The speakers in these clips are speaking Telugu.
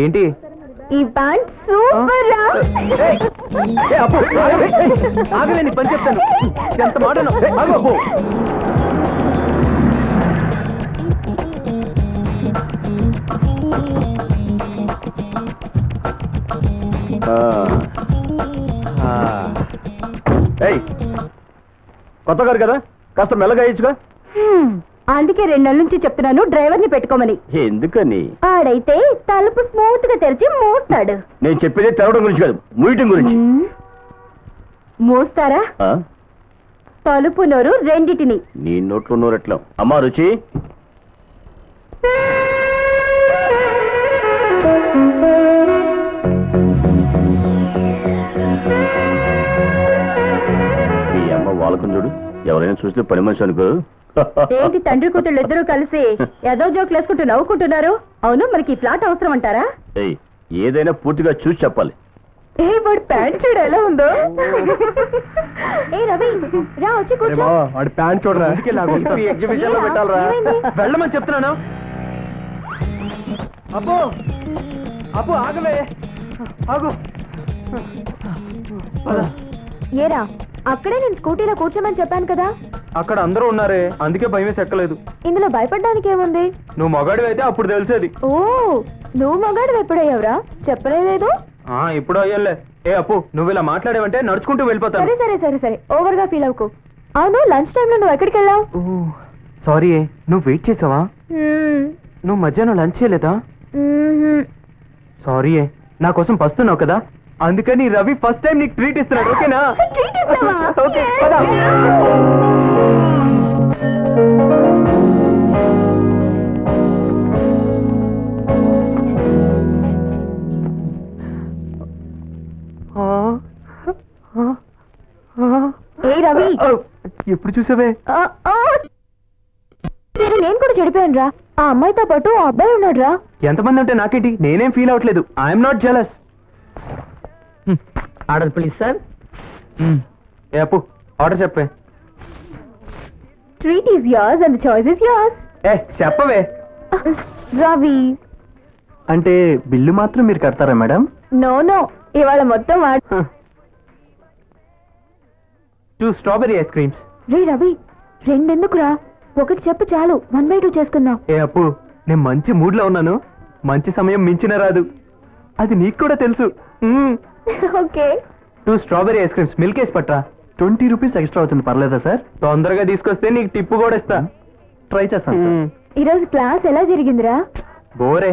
ఏంటి ఈ బ్యాండ్ సూపర్ రా ఏ అబ్బా ఆగలేని పని చేస్తాను ఎంత మోడను ఆగు అబ్బో ఏయ్ కొత్త కారు కదా కాస్త మెల్లగా వేయొచ్చుగా అందుకే 2 నెలల నుంచి చెప్తున్నాను డ్రైవర్ని పెట్టుకోమని ఎందుకని ఆడైతే తలుపు స్మూత్ గా తెరిచి మూస్తాడు నేను చెప్పేది తెరవడం గురించి కాదు మూయడం గురించి మూస్తారా తలుపు నోరు రెండిటిని నీ నోట్లో నోరెట్లా అమ్మా రుచి ఈ అమ్మ వాళ్ళకుని చూడు ఎవరైనా చూస్తే పని మనిషి అనుకోరు ఏంటి తండ్రి కూతుళ్ళు ఇద్దరు కలిసి ఏదో జోక్ లేసుకుంటూ నవ్వుకుంటున్నారు అవును మనకి ఫ్లాట్ అవసరం అంటారా ఏదైనా పూర్తిగా చూసి చెప్పాలి ప్యాంట్ చూడ ఎలా ఉందో వెళ్ళమని చెప్తున్నాను అబ్బో అబ్బో ఆగలే ఆగు ఏరా అక్కడే నేను స్కూటీలో కూర్చోమని చెప్పాను కదా అక్కడ అందరూ ఉన్నారే అందుకే భయమే చెక్కలేదు ఇందులో భయపడడానికి ఏముంది నువ్వు మగాడివి అయితే అప్పుడు తెలిసేది ఓ నువ్వు మగాడివి ఎప్పుడయ్యావురా చెప్పలేదు ఇప్పుడు అయ్యలే ఏ అప్పు నువ్వు ఇలా మాట్లాడేవంటే నడుచుకుంటూ వెళ్ళిపోతావు సరే సరే సరే సరే ఓవర్ గా ఫీల్ అవ్వకు అవును లంచ్ టైంలో నువ్వు ఎక్కడికి వెళ్ళావు సారీ నువ్వు వెయిట్ చేసావా నువ్వు మధ్యాహ్నం లంచ్ చేయలేదా సారీ నా కోసం పస్తున్నావు కదా అందుకని రవి ఫస్ట్ టైం నీకు ట్రీట్ ఇస్తున్నాడు ఓకేనా ఓకే ఎప్పుడు చూసావే నేను కూడా చెడిపోయాను రా ఆ అమ్మాయితో పాటు ఆ అబ్బాయి ఉన్నాడు రా ఎంతమంది అంటే నాకేంటి నేనేం ఫీల్ అవట్లేదు I'm not jealous order please sir ఏ అప్పు ఆర్డర్ చెప్పే treat is yours and the choice is yours ఏ చెప్పవే రవి అంటే బిల్లు మాత్రం మీరు కడతారా మేడం నో నో ఇవాళ మొత్తం టూ స్ట్రాబెరీ ఐస్ క్రీమ్స్ రే రవి రెండెందుకురా ఒకటి చెప్పు చాలు 1/2 చేసుకుందాం ఏ అప్పు నేను మంచి మూడ్ లో ఉన్నాను మంచి సమయం మించిన రాదు అది నీకు కూడా తెలుసు okay 2 strawberry ice creams milk case పట్రా 20 రూపీస్ ఎక్స్ట్రా అవుతుంది పర్లేదా సార్ తొందరగా తీసుకొస్తే నీకు టిప్పు కూడా ఇస్తా ట్రై చేస్తాను సార్ ఈ రోజు క్లాస్ ఎలా జరిగిందిరా బోరే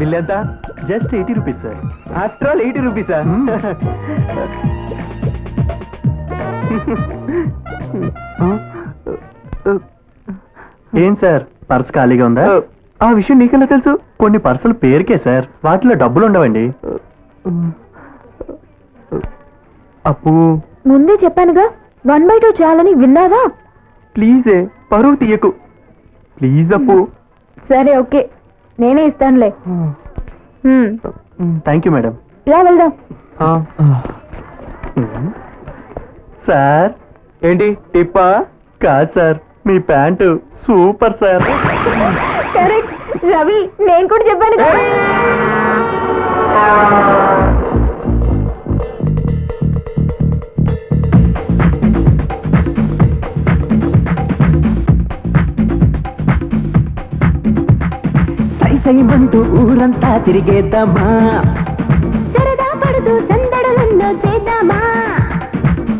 బిల్ ఎంత just 80 rupees sir after all 80 rupees sir ఏం సార్ పర్స్ ఖాళీగా ఉందా ఆ విషయం నీకెలా తెలుసు కొన్ని పర్సులు పేరుకే సార్ వాటిలో డబ్బులు ఉండవండి అప్పు ముందే చెప్పానుగా 1/2 చాలని విన్నావా ప్లీజే పరువు తీయకు ప్లీజ్ అప్పు సరే ఓకే నేనే ఇస్తానులే థ్యాంక్ యూ మేడం ఇలా వెళ్దాం సార్ ఏంటి టిప్పా కాదు సార్ మీ pant super sir correct Ravi నేను కూడా చెప్పాను సైమంటూ ఊరంతా తిరిగేద్దామా సరదా పడుతూ సందడలన్నో చేద్దామా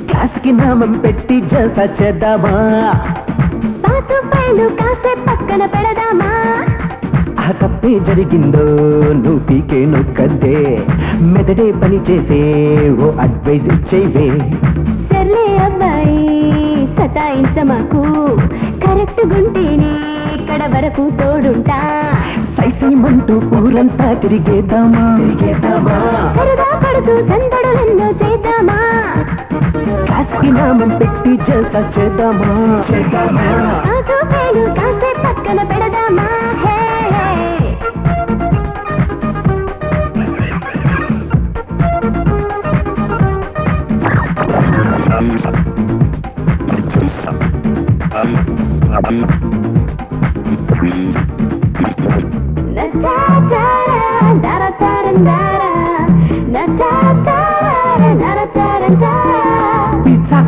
క్లాస్కి నామం పెట్టి జల్సా చేద్దామా పాత పైలు కాసే పక్కన పెడదామా ఆ తప్పే జరిగిందో నువ్వు పీకే నొక్కద్దే మెదడే పని చేసే ఓ అడ్వైజ్ ఇచ్చేవే సర్లే అబ్బాయి సతాయించ మాకు కరెక్ట్ గుంటేనే ఇక్కడ వరకు తోడుంటా సైమంటూ ఊరంతా తిరిగేద్దామా తిరిగేద్దామా సరదా పడుతూ సందడలన్నో చేద్దామా కాస్కి నామం పెట్టి జల్సా చేద్దామా చేద్దామా కాసేపు పక్కన పెడదామా పిజ్జా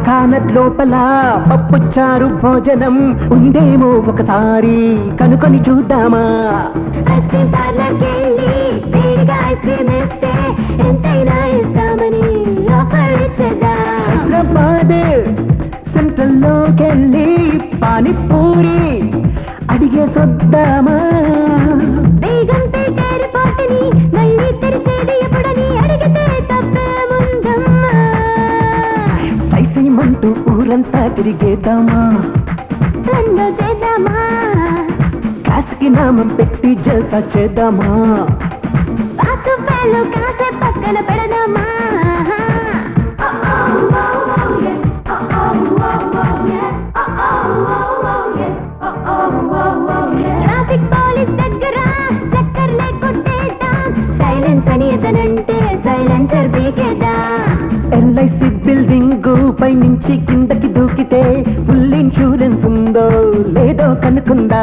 కామెట్ లోపల పప్పుచారు భోజనం ఉందేమో ఒకసారి కనుకొని చూద్దామా? సెంట్రల్లోకెళ్ళి పానీపూరి అడిగే చూద్దామా? సైమంటూ ఊరంతా తిరిగేద్దామా? కాసుకి నామం పెట్టి జల్సా చేద్దామా? పక్కన పెడదామా? ఎల్ఐసి బిల్డింగ్ పై నుంచి కిందకి దూకితే ఫుల్ ఇన్సూరెన్స్ ఉందో లేదో కనుక్కుందా?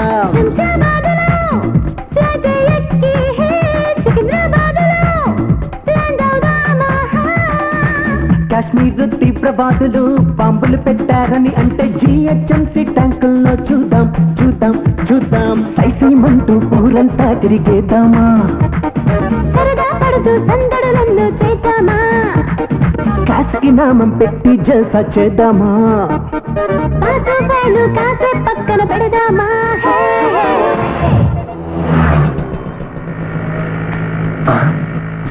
కాశ్మీర్ తీవ్రవాదులు బాంబులు పెట్టారని అంటే జిహెచ్ఎంసి ట్యాంకుల్లో చూద్దాం చూద్దాం చూద్దాం. సైమంటూ ఊరంతా తిరిగేద్దామా? కాస్కి నామం పెట్టి జల్సా చేద్దామా? పక్కన పెడదామా?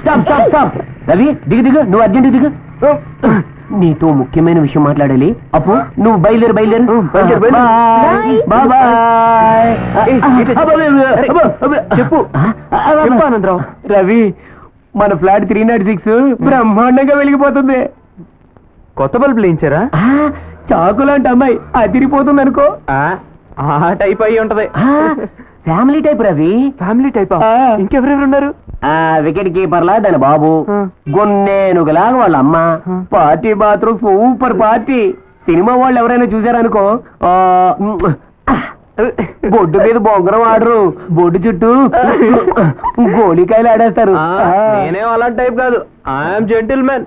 Stop stop stop. రవి దిగు దిగు, నువ్వు అర్జెంట్ దిగు. నీతో ముఖ్యమైన విషయం మాట్లాడాలి. అప్పు నువ్వు బయలుదేరు బయలుదేరు. చెప్పు ఆనందరావు. రవి మన ఫ్లాట్ 306 బ్రహ్మాండంగా వెలిగిపోతుంది. కొత్త బల్బులు వేయించారా? చాకు లాంటి అమ్మాయి అదిరిపోతుంది అనుకో. ఆ టైప్ అయ్యి ఉంటది. Family type. Ravi family type. ఇంకెవరెవరు ఉన్నారు? వికెట్ కీపర్ లా దాని బాబు, గొన్నేనుగలాగా వాళ్ళ అమ్మ. పార్టీ మాత్రం సూపర్ పార్టీ. సినిమా వాళ్ళు ఎవరైనా చూసారనుకో బొడ్డు మీద బొంగరం ఆడరు, బొడ్డు చుట్టూ గోళీకాయలు ఆడేస్తారు. నేనే అలాంటి టైప్ కాదు. I'm gentle man.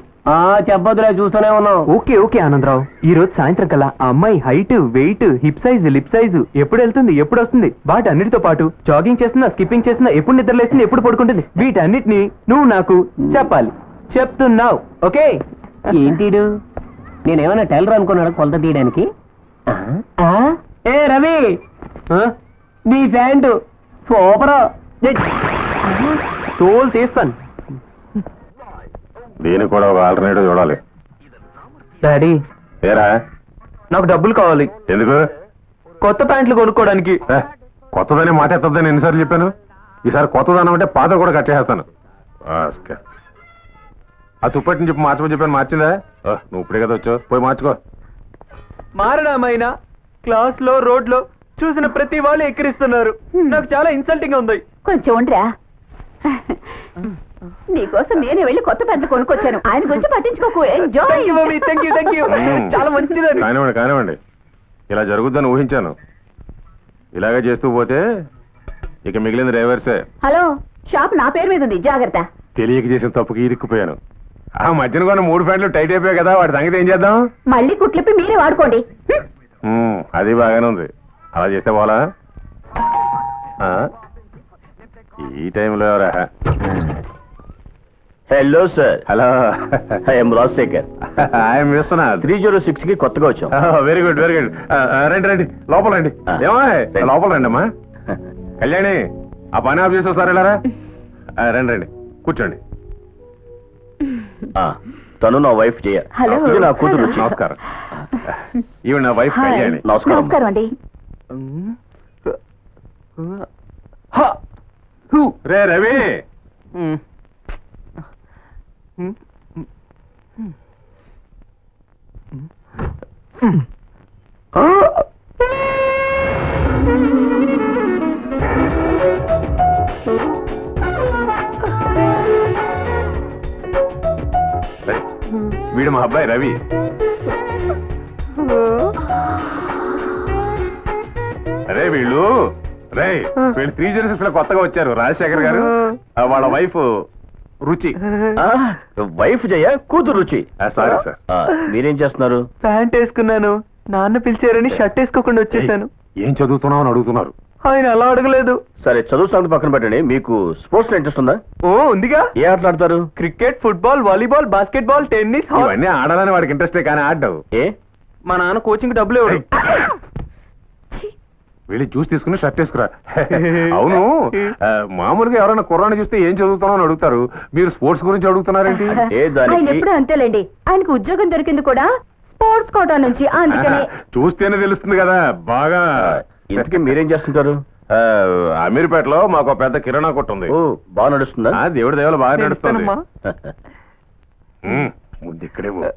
చెప్పదులే, చూస్తూనే ఉన్నావు. ఓకే ఓకే ఆనందరావు, ఈ రోజు సాయంత్రం కల్లా ఆ అమ్మాయి height, weight, hip size, lip size, ఎప్పుడు వెళ్తుంది, ఎప్పుడు వస్తుంది, వాటి అన్నిటితో పాటు జాగింగ్ చేస్తున్నా, స్కిప్పింగ్ చేస్తున్నా, ఎప్పుడు నిద్రలేస్తుంది, ఎప్పుడు పడుకుంటుంది, వీటన్నిటిని నువ్వు నాకు చెప్పాలి. చెప్తున్నావు ఓకే? ఏంటి నేనేమైనా టైలర్ అనుకున్నాడు కొలత తీయడానికి? ఏ రవి, నీ ప్యాంటు సూపర్, తోలు తీస్తాను. దీనికి కూడా ఒక ఆల్టర్నేటివ్ చూడాలి. డాడీ నాకు డబ్బులు కావాలి. ఎందుకు? కొత్త ప్యాంట్లు కొనుక్కోవడానికి. కొత్తదని మాట ఎత్తద్దని ఎన్నిసార్లు చెప్పాను. ఈసారి కొత్తదనం అంటే పాత కూడా కట్ చేస్తాను. ఆ తుప్పటిని చెప్పి మార్చమని చెప్పాను. మార్చిందా? నువ్వు ఇప్పుడే కదా వచ్చావు, పోయి మార్చుకో. మారడామైనా క్లాస్ లో, రోడ్ లో చూసిన ప్రతి వాళ్ళు ఎక్కిరిస్తున్నారు. నాకు చాలా ఇన్సల్టింగ్ ఉంది. కొంచెం ఉండరా, నీకోసం నేనే వెళ్ళి కొత్త పెద్ద కొనుక్కొచ్చాను. ఆయన గురించి పట్టించుకోకు. చాలా మంచిది. కానివ్వండి కానివ్వండి, ఇలా జరుగుద్దని ఊహించాను. ఇలాగే చేస్తూ పోతే ఇక మిగిలిన డ్రైవర్సే. హలో, షాప్ నా పేరు మీద ఉంది, జాగ్రత్త. తెలియక చేసిన తప్పుకి ఇరుక్కుపోయాను. ఆ మధ్యన కూడా 3 ప్యాంట్లు టైట్ అయిపోయాయి కదా, వాటి సంగతి ఏం చేద్దాం? మళ్ళీ కుట్లిప్పి మీరే వాడుకోండి. అది బాగానే ఉంది, అలా చేస్తే పోలా. ఈ టైంలో ఎవరా? Hello sir. Hello, I'm Rajasekhar. I'm Vishwanath. 306 కి కొత్తగా వచ్చాం. Very good very good. రండి రండి, లోపల రండి. ఏమో లోపల రండి అమ్మా. కళ్యాణి, ఆ పని ఆఫ్ చేసావు సార్, వెళ్ళారా? రండి రండి, కూర్చోండి. తను నా వైఫ్ జయ, నా కూతురు. నమస్కారం. ఈవిడ నా వైఫ్ కళ్యాణి. నమస్కారం అండి. రే రవి, వీడు మా అబ్బాయి రవి. అరే వీళ్ళు రే వీళ్ళు 3 జనరేషన్స్ లో కొత్తగా వచ్చారు రాజశేఖర్ గారు వాళ్ళ వైఫ్ రుచి వైఫ్ జయ కూతురు రుచి సారీ సార్ మీరేం చేస్తున్నారు ప్యాంట్ వేసుకున్నాను నాన్న పిలిచారని షర్ట్ వేసుకోకుండా వచ్చేసాను ఏం చదువుతున్నావు అని అడుగుతున్నారు ఆయన అలా అడగలేదు సరే చదువు సంగతి పక్కన పెట్టండి మీకు స్పోర్ట్స్ ఇంట్రెస్ట్ ఉందా ఓ ఉందిగా ఏ ఆటలు ఆడతారు cricket football volleyball basketball tennis ఇవన్నీ ఆడాలని వాడికి ఇంట్రెస్టే కానీ ఆడవు ఏ మా నాన్న కోచింగ్ డబ్బులు ఇవ్వడు వెళ్ళి జ్యూస్ తీసుకుని షర్ట్ వేసుకురా అవును మామూలుగా ఎవరైనా కుర్రాన్ని చూస్తే ఏం చదువుతానో అని అడుగుతారు మీరు స్పోర్ట్స్ గురించి అడుగుతున్నారేంటి ఎప్పుడు అంతేలేండి ఆయనకు ఉద్యోగం దొరికింది కూడా స్పోర్ట్స్ కోటా నుంచి చూస్తేనే తెలుస్తుంది కదా బాగా ఇంతకీ మీరేం చేస్తుంటారు అమీర్పేటలో మాకు పెద్ద కిరాణా కొట్టు ఉంది బాగా నడుస్తుందా దేవుడి దేవుడు బాగా నడుస్తుంది ముందు ఇక్కడే